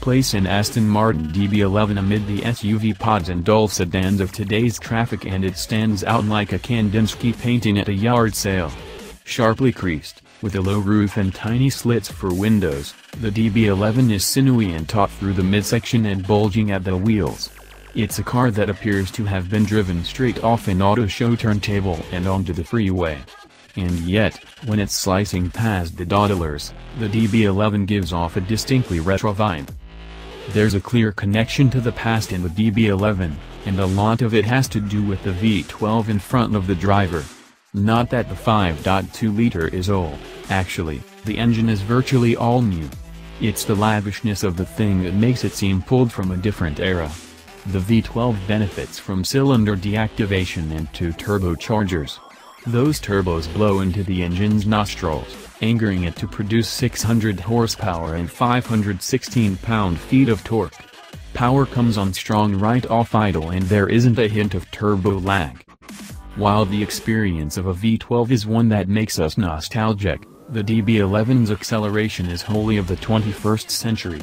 Place an Aston Martin DB11 amid the SUV pods and dull sedans of today's traffic and it stands out like a Kandinsky painting at a yard sale. Sharply creased, with a low roof and tiny slits for windows, the DB11 is sinewy and taut through the midsection and bulging at the wheels. It's a car that appears to have been driven straight off an auto show turntable and onto the freeway. And yet, when it's slicing past the dawdlers, the DB11 gives off a distinctly retro vibe. There's a clear connection to the past in the DB11, and a lot of it has to do with the V12 in front of the driver. Not that the 5.2-liter is old, actually, the engine is virtually all new. It's the lavishness of the thing that makes it seem pulled from a different era. The V12 benefits from cylinder deactivation and two turbochargers. Those turbos blow into the engine's nostrils, angering it to produce 600 horsepower and 516 pound-feet of torque. Power comes on strong right off idle and there isn't a hint of turbo lag. While the experience of a V12 is one that makes us nostalgic, the DB11's acceleration is wholly of the 21st century.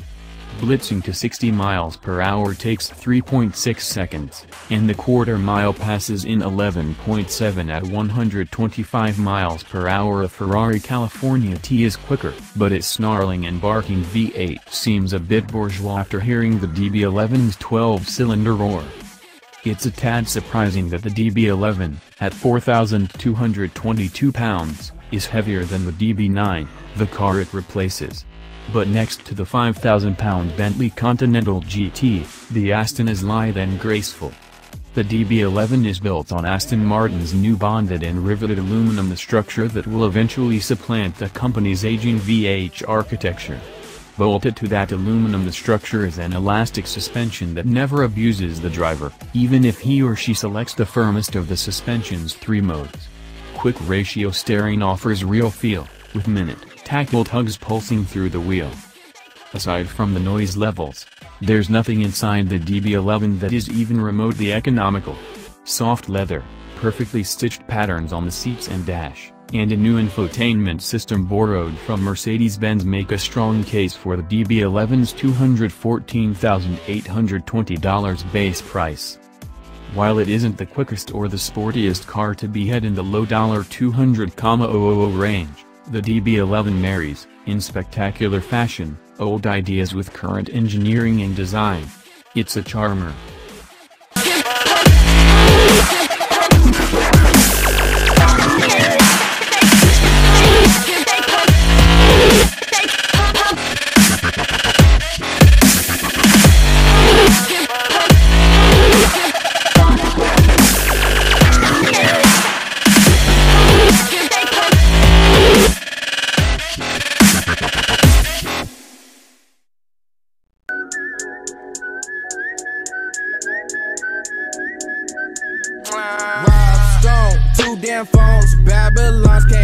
Blitzing to 60 miles per hour takes 3.6 seconds, and the quarter mile passes in 11.7 at 125 miles per hour. A Ferrari California T is quicker, but its snarling and barking V8 seems a bit bourgeois after hearing the DB11's 12-cylinder roar. It's a tad surprising that the DB11, at 4,222 pounds, is heavier than the DB9, the car it replaces. But next to the 5,000-pound Bentley Continental GT, the Aston is lithe and graceful. The DB11 is built on Aston Martin's new bonded and riveted aluminum, the structure that will eventually supplant the company's aging VH architecture. Bolted to that aluminum, the structure is an elastic suspension that never abuses the driver, even if he or she selects the firmest of the suspension's three modes. Quick ratio steering offers real feel, with minute, tactile tugs pulsing through the wheel. Aside from the noise levels, there's nothing inside the DB11 that is even remotely economical. Soft leather, perfectly stitched patterns on the seats and dash, and a new infotainment system borrowed from Mercedes-Benz make a strong case for the DB11's $214,820 base price. While it isn't the quickest or the sportiest car to be had in the low $200,000 range, the DB11 marries, in spectacular fashion, old ideas with current engineering and design. It's a charmer. Robstone, two damn phones, Babylon's came.